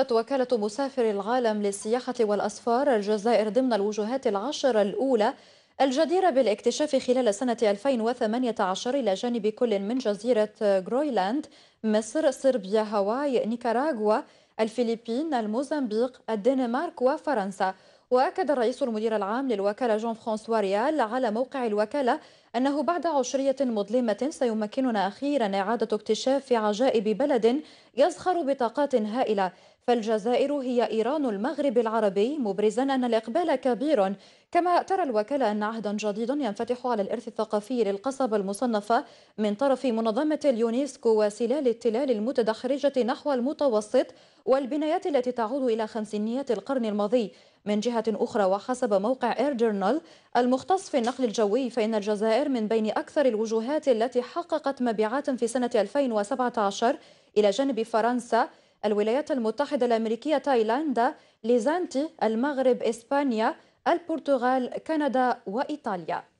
صنفت وكالة مسافر العالم للسياحة والأسفار الجزائر ضمن الوجهات 10 الأولى الجديرة بالاكتشاف خلال سنة 2018 إلى جانب كل من جزيرة جرويلاند، مصر، صربيا، هاواي، نيكاراغوا، الفلبين، الموزمبيق، الدنمارك وفرنسا. وأكد الرئيس المدير العام للوكالة جون فرانسواريال على موقع الوكالة أنه بعد 20 مظلمة سيمكننا أخيرا إعادة اكتشاف عجائب بلد يزخر بطاقات هائلة، فالجزائر هي إيران المغرب العربي، مبرزا أن الإقبال كبير. كما ترى الوكالة أن عهدا جديدا ينفتح على الإرث الثقافي للقصبة المصنفة من طرف منظمة اليونيسكو وسلال التلال المتدحرجة نحو المتوسط والبنايات التي تعود إلى خمسينيات القرن الماضي. من جهة أخرى، وحسب موقع إير جورنال المختص في النقل الجوي، فإن الجزائر من بين أكثر الوجهات التي حققت مبيعات في سنة 2017 إلى جانب فرنسا، الولايات المتحدة الأمريكية، تايلاند، ليزانتي، المغرب، إسبانيا، البرتغال، كندا وإيطاليا.